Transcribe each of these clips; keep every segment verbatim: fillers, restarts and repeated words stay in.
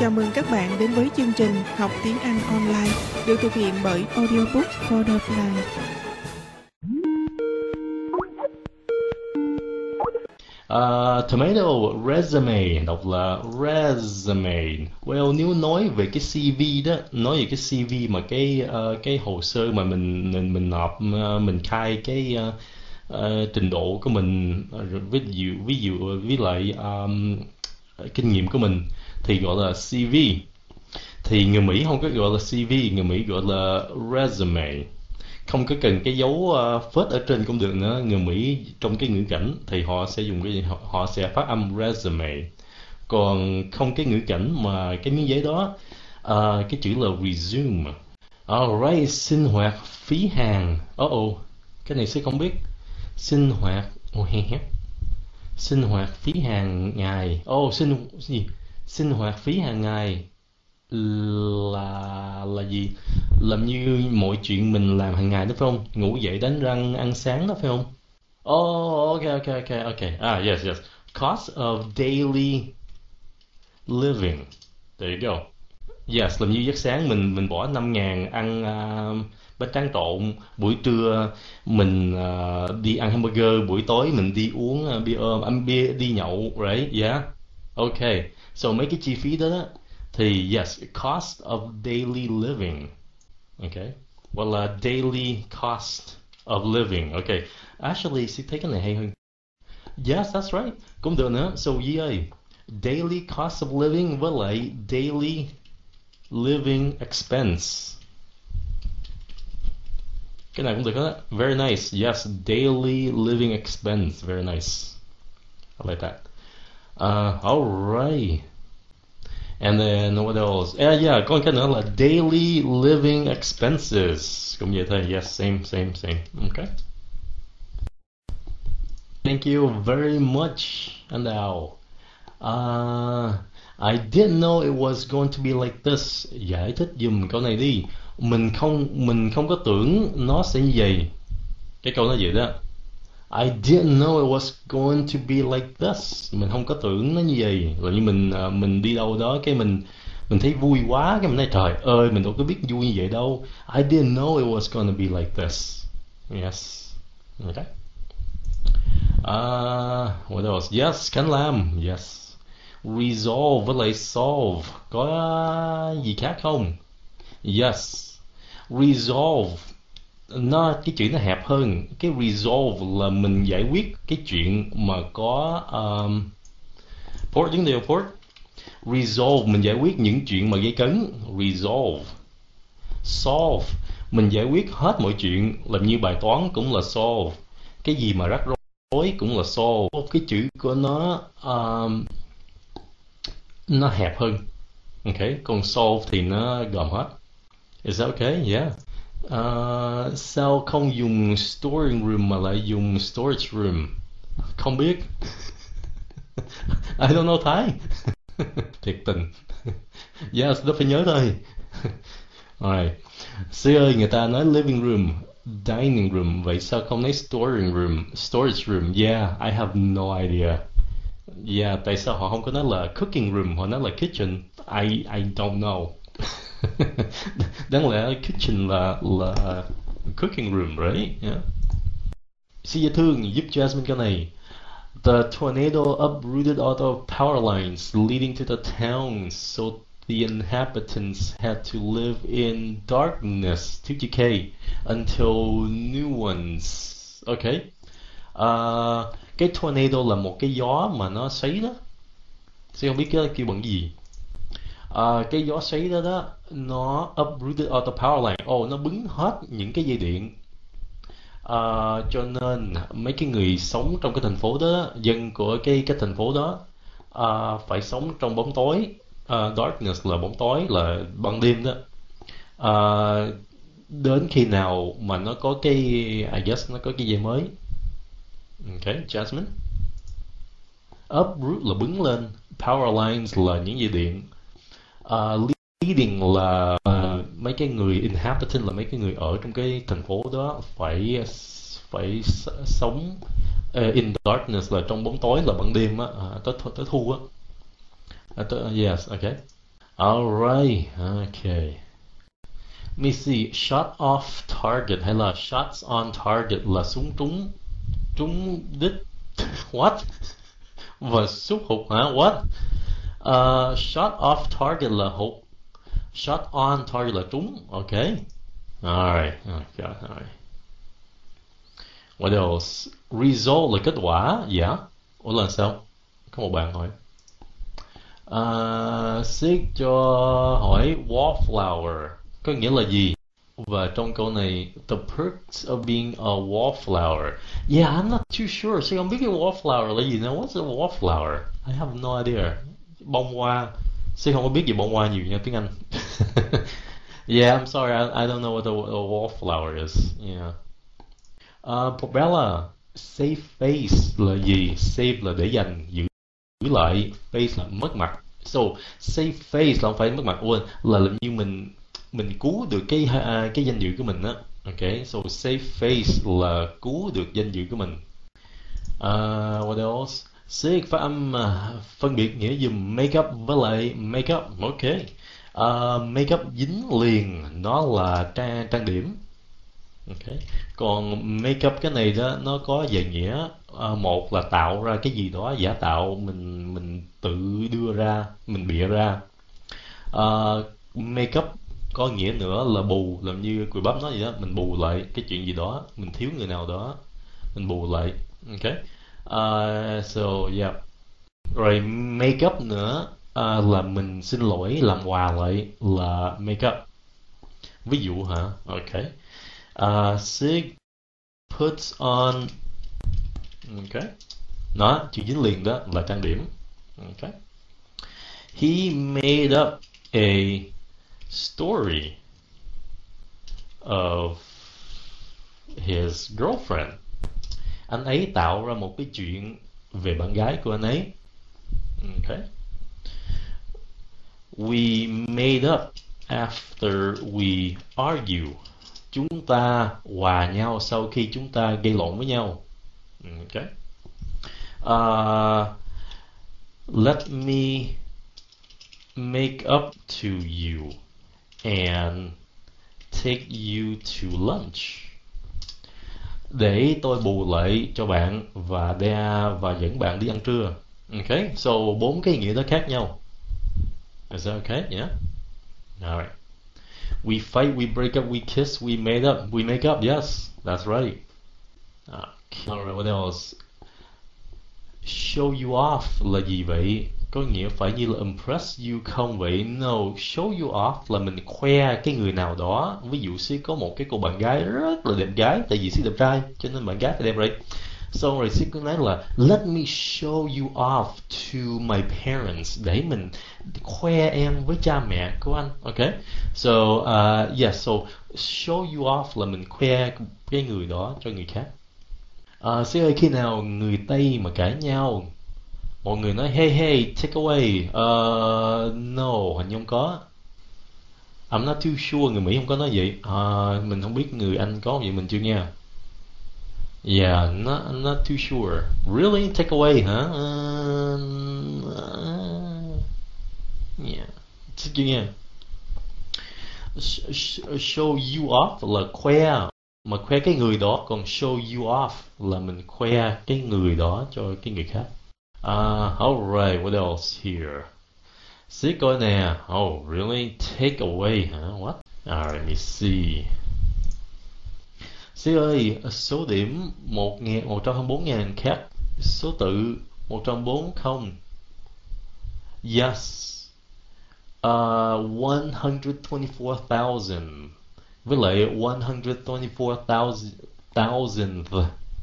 Chào mừng các bạn đến với chương trình Học Tiếng Anh Online được thực hiện bởi Audiobook for Online. Uh, tomato, resume, đọc là resume. Well, nếu nói về cái xê vê đó, nói về cái xê vê mà cái uh, cái hồ sơ mà mình mình mình nộp, mình khai cái uh, uh, trình độ của mình, ví dụ ví dụ với lại um, kinh nghiệm của mình thì gọi là xê vê. Thì người Mỹ không có gọi là xê vê, người Mỹ gọi là resume. Không có cần cái dấu uh, phết ở trên cũng được nữa. Người Mỹ trong cái ngữ cảnh thì họ sẽ dùng cái gì? Họ, họ sẽ phát âm resume. Còn không cái ngữ cảnh mà cái miếng giấy đó, uh, cái chữ là resume. Alright, sinh hoạt phí hàng. Oh oh, cái này sẽ không biết. Sinh hoạt, oh, he he. Sinh hoạt phí hàng ngày. Oh, sinh gì? Sinh hoạt phí hàng ngày là là gì? Làm như mọi chuyện mình làm hàng ngày đó phải không? Ngủ dậy, đánh răng, ăn sáng đó phải không? Oh, ok ok ok ok. Ah yes yes. Cost of daily living. There you go. Yes, làm như giấc sáng mình mình bỏ năm ngàn ăn uh, bánh tráng trộn, buổi trưa mình uh, đi ăn hamburger, buổi tối mình đi uống uh, bia, uh, ăn bia, đi nhậu, right? Yeah. Ok. So mấy cái chi phí đó, đó thì yes, cost of daily living. Okay. Well, uh, daily cost of living. Okay. Actually, sẽ thấy cái này hay hơn. Yes, that's right. Cũng được nữa. So yeah, daily cost of living với lại daily living expense. Cái này cũng được đó. Very nice. Yes, daily living expense. Very nice. I like that. Uh, all right. And then what else? Yeah, yeah, có cái nữa là daily living expenses. Cũng vậy thôi. Yes, same, same, same. Okay. Thank you very much, Andao. Uh, I didn't know it was going to be like this. Giải thích dùm câu này đi. Mình không, mình không có tưởng nó sẽ như vậy. Cái câu nó vậy đó. I didn't know it was going to be like this. Mình không có tưởng nó như vậy. Là như mình mình đi đâu đó cái mình mình thấy vui quá cái mình nói trời ơi mình đâu có biết vui như vậy đâu. I didn't know it was going to be like this. Yes. Okay. Uh, what else? Yes, can làm. Yes. Resolve với lại solve. Có gì khác không? Yes. Resolve. Nó cái chữ nó hẹp hơn. Cái resolve là mình giải quyết cái chuyện mà có um, port, những điều port. Resolve mình giải quyết những chuyện mà gây cấn, resolve. Solve mình giải quyết hết mọi chuyện, làm như bài toán cũng là solve. Cái gì mà rắc rối cũng là solve. Cái chữ của nó um, nó hẹp hơn. Okay, còn solve thì nó gồm hết. Is that okay? Yeah. Uh, sao không dùng storing room mà lại dùng storage room? Không biết. I don't know Thái. Thiệt tình. Yes, đó phải nhớ thôi. Alright. Sư ơi, người ta nói living room, dining room, vậy sao không nói storing room, storage room? Yeah, I have no idea. Yeah, tại sao họ không có nói là cooking room, họ nói là kitchen? I I don't know. Đáng lẽ kitchen là là cooking room, right? Yeah. Xin dễ thương giúp Jasmine cái này. The tornado uprooted out of power lines leading to the town, so the inhabitants had to live in darkness, two K, until new ones. Okay. Uh, cái tornado là một cái gió mà nó xoáy đó. Xin không biết cái kêu bằng gì. Uh, cái gió xoáy đó đó nó uprooted out the power line, oh, nó bứng hết những cái dây điện, uh, cho nên mấy cái người sống trong cái thành phố đó, dân của cái cái thành phố đó uh, phải sống trong bóng tối, uh, darkness là bóng tối, là ban đêm đó. Uh, đến khi nào mà nó có cái I guess nó có cái dây mới. Okay, Jasmine. Uproot là bứng lên, power lines là những dây điện. Uh, leading là uh, mấy cái người inhabitant là mấy cái người ở trong cái thành phố đó phải phải sống uh, in darkness là trong bóng tối, là ban đêm á, uh, tới tới thu á. Uh, yes, okay. Alright, okay. Let me see, shot off target hay là shots on target là súng trúng trúng đích. What? Và súng hụt hả? What? Uh, shot off target là hụt. Shot on target là trúng. Okay. Alright, okay, alright. What else? Result là kết quả. Dạ. Ủa là sao? Có một bạn hỏi. Uh, Siết cho hỏi wallflower có nghĩa là gì? Và trong câu này, the perks of being a wallflower. Yeah, I'm not too sure. Siết không biết cái wallflower là gì nữa. What's a wallflower? I have no idea. Bông hoa. Siết không có biết gì bông hoa nhiều nha tiếng Anh. Yeah, I'm sorry. I, I don't know what a, a wallflower is. Yeah. Uh, Pobella, save face là gì? Save là để dành, giữ lại, face là mất mặt. So, save face là không phải mất mặt, quên, là như mình mình cứu được cái cái danh dự của mình á. Okay, so save face là cứu được danh dự của mình. Uh, what else? Siết phát âm uh, phân biệt nghĩa dùm make up với lại make up. Okay. Uh, make up dính liền, nó là trang trang điểm. Okay. Còn make up cái này đó nó có về nghĩa uh, một là tạo ra cái gì đó giả tạo, mình mình tự đưa ra, mình bịa ra. Uh, make up có nghĩa nữa là bù, làm như Cùi Bắp nói vậy đó, mình bù lại cái chuyện gì đó, mình thiếu người nào đó, mình bù lại. Okay. Uh, so yeah. Rồi make up nữa uh, là mình xin lỗi, làm hòa lại là make up. Ví dụ hả? Okay. Uh, Sig puts on. Okay. Nó chữ dính liền đó là trang điểm. Okay. He made up a story of his girlfriend. Anh ấy tạo ra một cái chuyện về bạn gái của anh ấy. Okay. We made up after we argue. Chúng ta hòa nhau sau khi chúng ta gây lộn với nhau. Okay. Uh, let me make up to you and take you to lunch. Để tôi bù lại cho bạn và đe và dẫn bạn đi ăn trưa. Okay. So bốn cái nghĩa đó khác nhau. Is that okay? Yeah. All right. We fight, we break up, we kiss, we made up, we make up. Yes, that's right. Okay. All right, what else? Show you off là gì vậy? Có nghĩa phải như là impress you không vậy? No, show you off là mình khoe cái người nào đó. Ví dụ Siết có một cái cô bạn gái rất là đẹp gái, tại vì Siết đẹp trai cho nên bạn gái phải đẹp rồi. Xong rồi Siết cứ nói là let me show you off to my parents, để mình khoe em với cha mẹ của anh. Okay. So uh, yeah, so show you off là mình khoe cái người đó cho người khác. uh, Siết ơi, khi nào người Tây mà cãi nhau mọi người nói hey hey take away. Uh, no, hình như không có. I'm not too sure, người Mỹ không có nói vậy. Uh, mình không biết người Anh có vậy, mình chưa nghe. Yeah, not, I'm not too sure. Really? Take away, huh? Um, uh, yeah. Take again. Sh sh show you off là khoe, mà khoe cái người đó. Còn show you off là mình khoe cái người đó cho cái người khác. Uh, alright, what else here? See, coi nè. Oh, really? Take away, huh? What? Alright, let me see. Siết ơi, số điểm một trăm hai mươi bốn nghìn khác số tự một trăm bốn mươi. Yes. uh, một trăm hai mươi bốn nghìn với lại một trăm hai mươi bốn nghìn.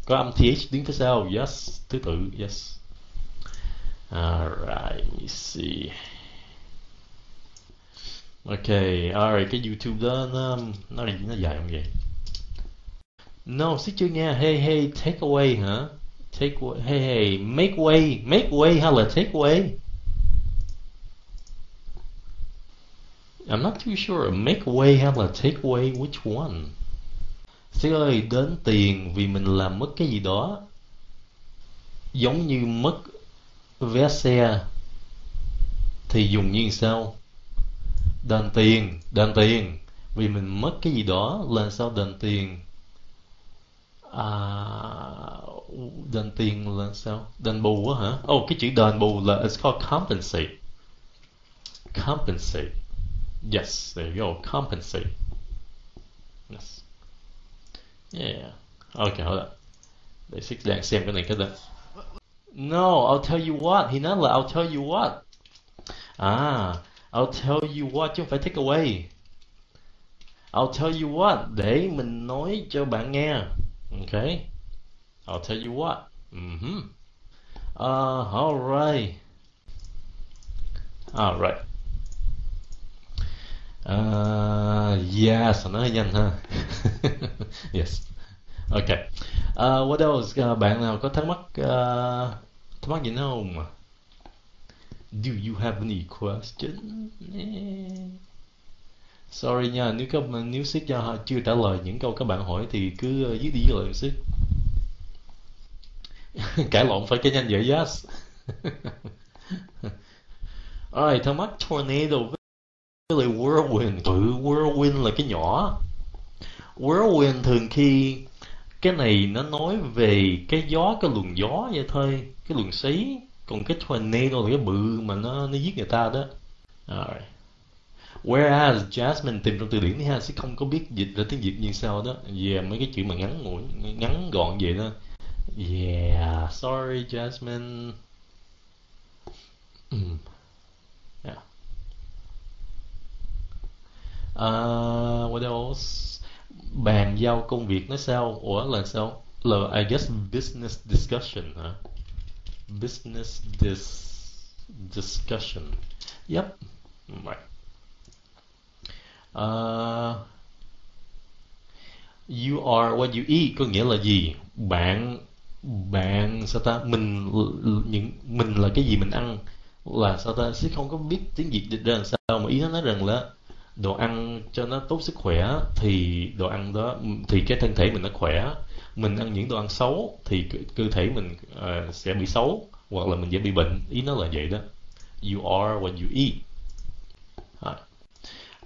Có âm th đứng phía sau. Yes, thứ tự. Yes. Alright, let me see. Okay, alright, cái YouTube đó nó, nó, nó dài không vậy? No, Siết chưa nghe. Hey hey take away hả? Huh? Take away. Hey hey make way, make way hay là take away? I'm not too sure. Make way hay là take away, which one? Siết ơi, đến tiền vì mình làm mất cái gì đó, giống như mất vé xe thì dùng như sao? Đền tiền, đền tiền. Vì mình mất cái gì đó, lần sau đền tiền. À, đền tiền là sao? Đền bù á hả? Ồ, oh, cái chữ đền bù là it's called compensate. Compensate. Yes, there you go. Compensate. Yes. Yeah. Okay, hold on. Để xích đang xem cái này cái đó. No, I'll tell you what. Hinata là I'll tell you what. À, I'll tell you what chứ không phải take away. I'll tell you what, để mình nói cho bạn nghe. Okay, I'll tell you what. Mm-hmm. Uh, all right. All right. Uh, yes, nói nhanh ha. Yes. Okay. Uh, what else? Uh, bạn nào có thắc mắc uh, thắc mắc gì nữa không? Do you have any question? Sorry nha, nếu các bạn nếu Siết chưa trả lời những câu các bạn hỏi thì cứ viết đi rồi Siết. Cãi lộn phải cái nhanh vậy. Yes. Alright, thắc mắc tornado với lại whirlwind. Tự whirlwind là cái nhỏ. Whirlwind thường khi cái này nó nói về cái gió, cái luồng gió vậy thôi, cái luồng xí. Còn cái tornado là cái bự mà nó nó giết người ta đó. Alright. Whereas Jasmine tìm trong từ điển thì ha sẽ không có biết dịch ra tiếng Việt như sau đó. Yeah, mấy cái chữ mà ngắn ngủi, ngắn gọn vậy đó. Yeah, sorry Jasmine. Mm. Yeah. Uh, what else? Bàn giao công việc nó sao? Ủa là sao? Là I guess business discussion hả? Business dis discussion. Yep. Right. Uh, you are what you eat có nghĩa là gì? Bạn bạn sao ta? Mình những mình là cái gì mình ăn là sao ta? Sẽ không có biết tiếng Việt dịch ra làm sao, mà ý nó nói rằng là đồ ăn cho nó tốt sức khỏe thì đồ ăn đó thì cái thân thể mình nó khỏe. Mình ăn những đồ ăn xấu thì cơ thể mình uh, sẽ bị xấu hoặc là mình dễ bị bệnh. Ý nó là vậy đó. You are what you eat.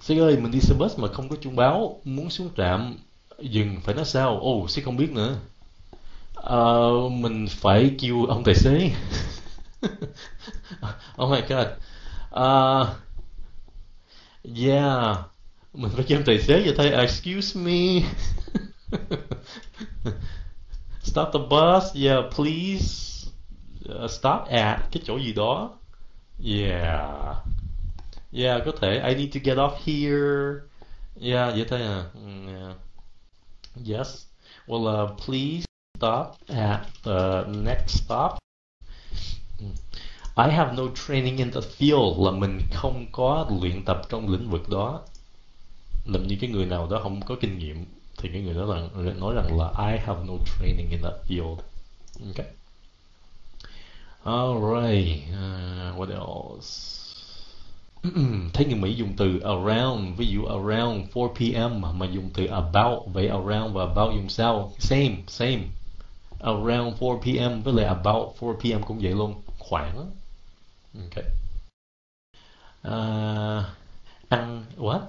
Siết ơi, mình đi xe bus mà không có chuông báo, muốn xuống trạm dừng phải nói sao? Ồ, oh, Siết không biết nữa. Uh, mình phải kêu ông tài xế. Oh my god. Uh, yeah, mình phải kêu ông tài xế vậy thôi. Excuse me. Stop the bus. Yeah, please. Uh, stop at cái chỗ gì đó. Yeah. Yeah, có thể I need to get off here. Yeah, vậy thôi à. Yeah. Yes. Well, uh, please stop at the next stop. I have no training in the field, là mình không có luyện tập trong lĩnh vực đó. Làm như cái người nào đó không có kinh nghiệm thì cái người đó là nói rằng là I have no training in that field. Okay. All right. Uh, what else? Thấy người Mỹ dùng từ around, ví dụ around four p m mà dùng từ about, vậy around và about dùng sao? Same, same. Around four p m với lại about four p m cũng vậy luôn, khoảng. Okay. Uh, ăn what?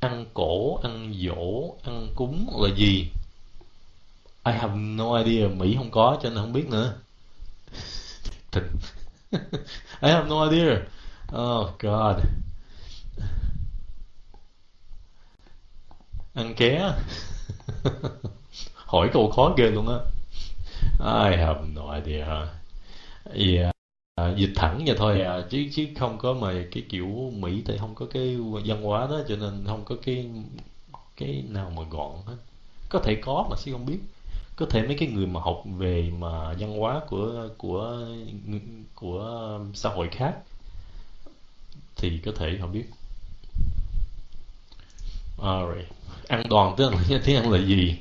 Ăn cổ, ăn dỗ, ăn cúng là gì? I have no idea, Mỹ không có cho nên không biết nữa. I have no idea. Oh god. Ăn ké. Hỏi câu khó ghê luôn á. I have no idea. Yeah. À, dịch thẳng vậy thôi à, chứ chứ không có mà cái kiểu Mỹ thì không có cái văn hóa đó cho nên không có cái cái nào mà gọn hết. Có thể có mà Siết không biết. Có thể mấy cái người mà học về mà văn hóa của của của xã hội khác thì có thể họ biết. Alright. Ăn đòn tiếng Anh, tiếng Anh là gì?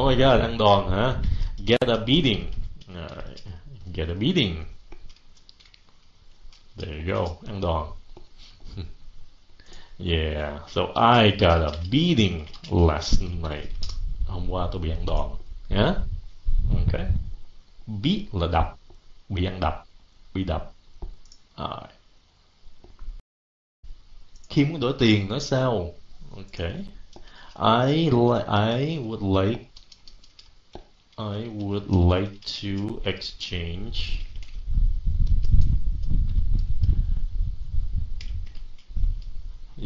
Oh my god, ăn đòn hả? Get a beating. Alright. Get a beating. There you go. Ăn đòn. Yeah. So I got a beating last night. Hôm qua tôi bị ăn đòn. Yeah. Okay. Beat là đập. Bị ăn đập. Bị đập. All right. Khi muốn đổi tiền nói sao? Ok. I like I would like I would like to exchange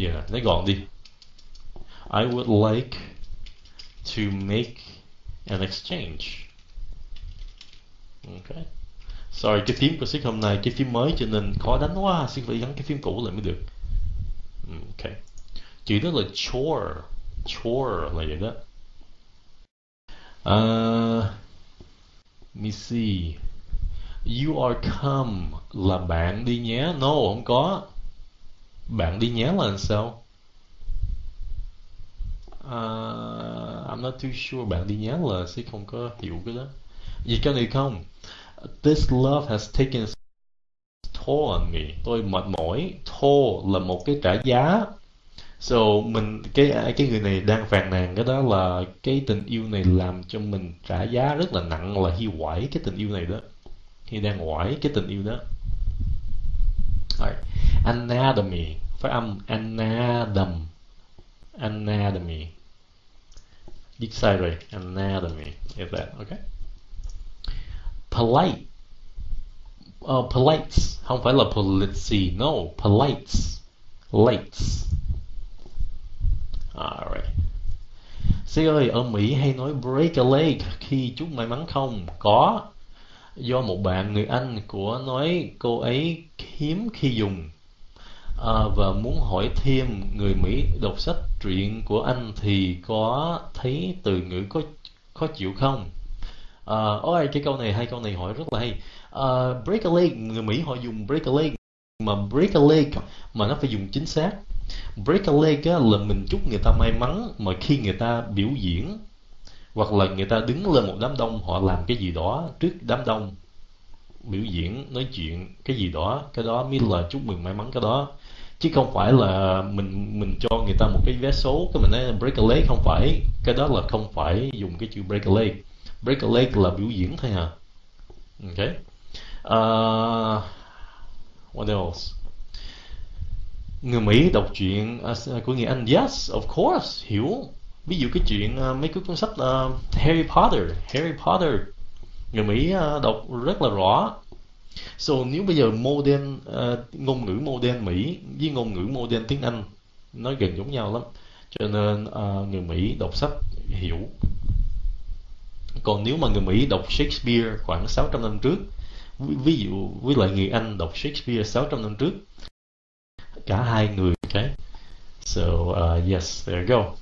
Yeah, nói gọn đi. I would like to make an exchange. Ok. Sorry, cái phím của Siết hôm nay, cái phím mới cho nên khó đánh quá. Siết phải gắn cái phím cũ lại mới được. Ok. Chữ đó là chore. Chore là vậy đó. Uh, let me see. You are come là bạn đi nhé. No, không có. Bạn đi nhé là sao? Uh, I'm not too sure. Bạn đi nhé là sẽ không có hiểu cái đó. Vì cái này không? This love has taken its toll on me. Tôi mệt mỏi. Toll là một cái trả giá. So mình cái cái người này đang phàn nàn cái đó là cái tình yêu này làm cho mình trả giá rất là nặng, là he quải cái tình yêu này đó. He đang quải cái tình yêu đó. Right. Anatomy, phát âm anadam. Anatomy. Dịch sai rồi, anatomy. Is that okay? Polite. Uh, polite, không phải là policy. No, polite. Late. Alright. Sĩ ơi, ở Mỹ hay nói break a leg khi chúc may mắn không? Có. Do một bạn người Anh của nói cô ấy hiếm khi dùng. À, và muốn hỏi thêm người Mỹ đọc sách truyện của Anh thì có thấy từ ngữ có khó chịu không? À, ôi cái câu này, hai câu này hỏi rất là hay. À, break a leg, người Mỹ họ dùng break a leg, mà break a leg mà nó phải dùng chính xác. Break a leg á, là mình chúc người ta may mắn mà khi người ta biểu diễn hoặc là người ta đứng lên một đám đông, họ làm cái gì đó trước đám đông, biểu diễn, nói chuyện cái gì đó, cái đó mới là chúc mừng may mắn cái đó, chứ không phải là mình mình cho người ta một cái vé số cái mình nói break a leg, không phải, cái đó là không phải dùng cái chữ break a leg. Break a leg là biểu diễn thôi hả? Ok. Uh, what else? Người Mỹ đọc truyện uh, của người Anh, yes, of course, hiểu. Ví dụ cái chuyện uh, mấy cái cuốn sách uh, Harry Potter, Harry Potter, người Mỹ uh, đọc rất là rõ. So nếu bây giờ modern uh, ngôn ngữ modern Mỹ với ngôn ngữ modern tiếng Anh nó gần giống nhau lắm, cho nên uh, người Mỹ đọc sách hiểu. Còn nếu mà người Mỹ đọc Shakespeare khoảng sáu trăm năm trước, ví, ví dụ với lại người Anh đọc Shakespeare sáu trăm năm trước, cả hai người, okay. So uh, yes, there you go.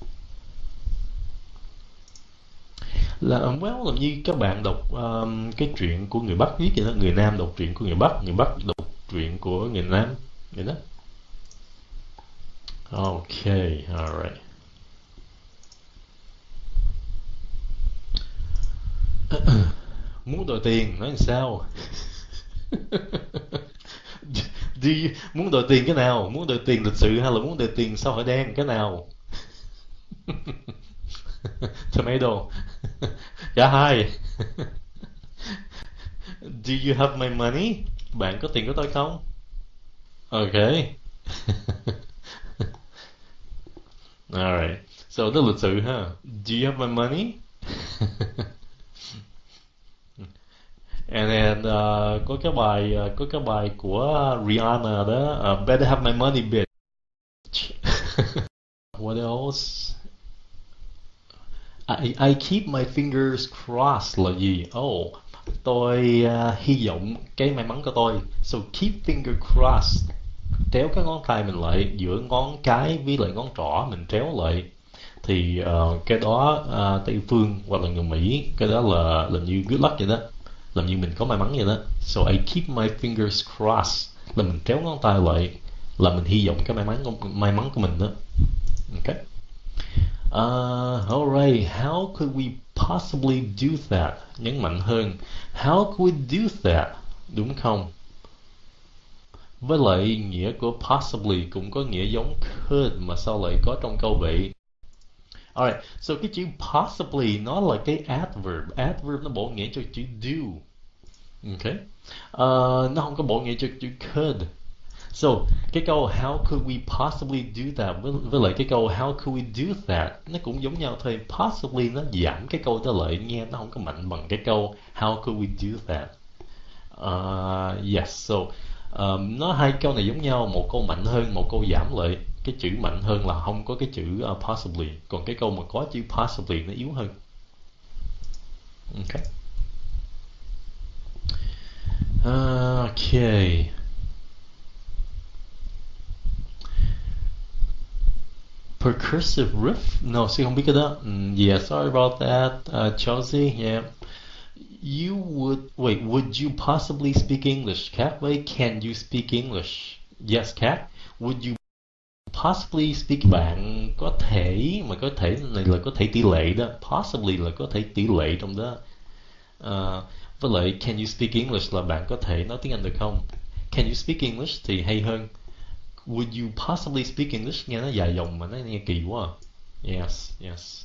Là well, làm như các bạn đọc um, cái truyện của người Bắc viết vậy đó, người Nam đọc truyện của người Bắc, người Bắc đọc truyện của người Nam vậy đó. Ok, alright. Muốn đòi tiền nói sao? Do you, muốn đòi tiền cái nào? Muốn đòi tiền lịch sự hay là muốn đòi tiền sao hỏi đen cái nào? Tomato. Cả hai. Do you have my money? Bạn có tiền của tôi không? Ok. Alright. So đó lịch sự ha. Do you have my money? And then uh, có cái bài uh, có cái bài của Rihanna đó, uh, better have my money bitch. What else? I, I keep my fingers crossed là gì? Oh, tôi uh, hy vọng cái may mắn của tôi. So keep finger crossed, tréo cái ngón tay mình lại, giữa ngón cái với lại ngón trỏ mình tréo lại. Thì uh, cái đó uh, Tây Phương hoặc là người Mỹ, cái đó là làm như good luck vậy đó, làm như mình có may mắn vậy đó. So I keep my fingers crossed là mình tréo ngón tay lại, là mình hy vọng cái may mắn may mắn của mình đó. Ok. Uh, alright, how could we possibly do that? Nhấn mạnh hơn, how could we do that? Đúng không? Với lại nghĩa của possibly cũng có nghĩa giống could mà sao lại có trong câu vậy? Alright, so cái chữ possibly nó là cái adverb. Adverb nó bổ nghĩa cho chữ do. Ok. Uh, nó không có bổ nghĩa cho chữ could. So cái câu how could we possibly do that với, với lại cái câu how could we do that nó cũng giống nhau thôi. Possibly nó giảm cái câu đó lại, nghe nó không có mạnh bằng cái câu how could we do that. Uh, yes, so um, nó hai câu này giống nhau, một câu mạnh hơn, một câu giảm lại. Cái chữ mạnh hơn là không có cái chữ uh, possibly, còn cái câu mà có chữ possibly nó yếu hơn. Ok. Okay. Percussive riff? No, see, không biết cái đó. Mm, yeah, sorry about that, uh, Chelsea. Yeah. You would wait. Would you possibly speak English? Cat, wait. Can you speak English? Yes, Cat. Would you possibly speak? Bạn có thể, mà có thể này là có thể tỷ lệ đó. Possibly là có thể tỷ lệ trong đó. Uh, với lại can you speak English là bạn có thể nói tiếng Anh được không? Can you speak English thì hay hơn. Would you possibly speak English nghe nó dài dòng mà nó nghe kỳ quá. Yes, yes.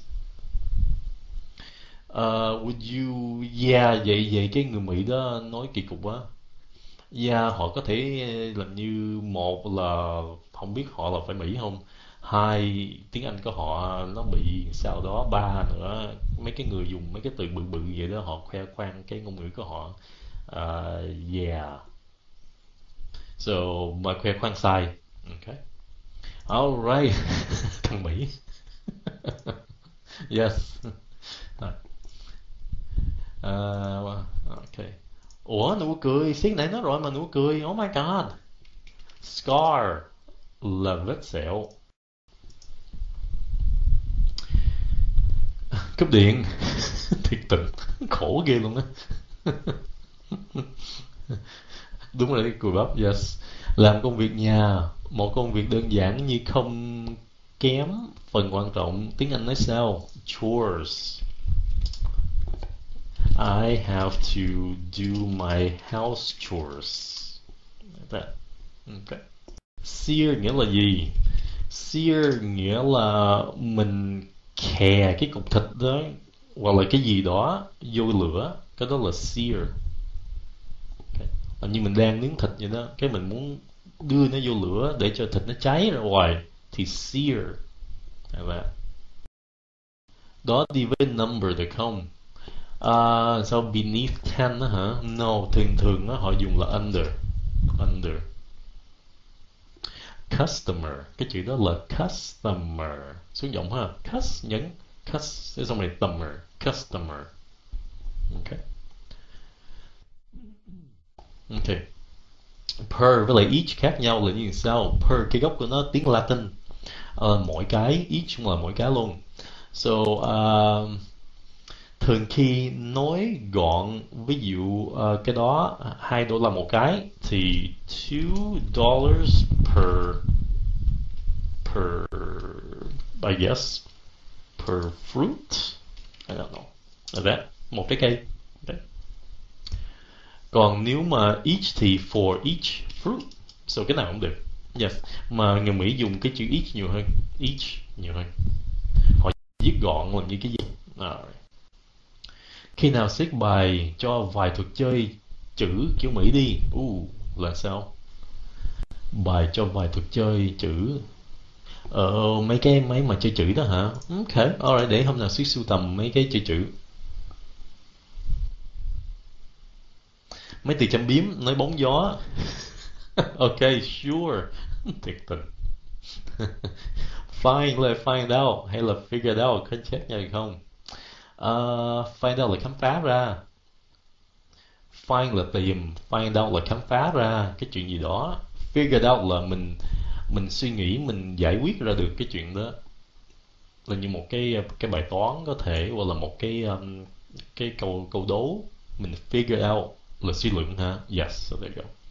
Uh, would you, yeah, vậy vậy cái người Mỹ đó nói kỳ cục quá. Yeah, họ có thể làm như một là không biết họ là phải Mỹ không, hai tiếng Anh của họ nó bị sao đó, ba nữa mấy cái người dùng mấy cái từ bự bự vậy đó, họ khoe khoang cái ngôn ngữ của họ. Uh, yeah, so mà khoe khoang sai. Okay, alright. Thằng Mỹ. Yes. Uh, okay. Ủa nụ cười, xiết nãy nói rồi mà nụ cười. Oh my god. Scar là vết sẹo. Cúp điện. Thiệt tình. Khổ ghê luôn á. Đúng là cái cùi bắp. Yes. Làm công việc nhà, một công việc đơn giản như không kém phần quan trọng. Tiếng Anh nói sao? Chores. I have to do my house chores. That. Okay. Sear nghĩa là gì? Sear nghĩa là mình khè cái cục thịt đó hoặc là cái gì đó vô lửa, cái đó là sear. Okay. Là như mình đang nướng thịt vậy đó, cái mình muốn đưa nó vô lửa để cho thịt nó cháy ra ngoài thì sear. That. Đó đi với number được không? Uh, so beneath ten đó hả? No, thường thường đó, họ dùng là under. Under. Customer, cái chữ đó là customer. Xuống giọng ha. Cus nhấn cus xong rồi summer, customer. Okay. Okay. Per với lại each khác nhau là như sao? Per cái gốc của nó tiếng Latin. Uh, mỗi cái, each cũng là mỗi cái luôn. So uh, thường khi nói gọn, ví dụ uh, cái đó hai đô la một cái thì two dollars per per I guess per fruit, I don't know, like that, một trái cây. Okay. Còn nếu mà each thì for each fruit, so cái nào cũng được. Yes, mà người Mỹ dùng cái chữ each nhiều hơn, each nhiều hơn. Họ viết gọn làm như cái gì? Alright. Khi nào xếp bài cho vài thuật chơi chữ kiểu Mỹ đi. Uh, là sao? Bài cho vài thuật chơi chữ. Ờ, mấy cái máy mà chơi chữ đó hả? Okay, alright, để hôm nào suýt sưu tầm mấy cái chơi chữ. Mấy từ châm biếm, nói bóng gió. Ok, sure. Thiệt tình. Find là find out hay là figure out, có chết nhau không? Uh, find out là khám phá ra. Find là tìm, find out là khám phá ra cái chuyện gì đó. Figure out là mình mình suy nghĩ, mình giải quyết ra được cái chuyện đó. Là như một cái cái bài toán có thể, hoặc là một cái um, cái câu câu đố, mình figure out là suy luận ha. Yes, so there you go.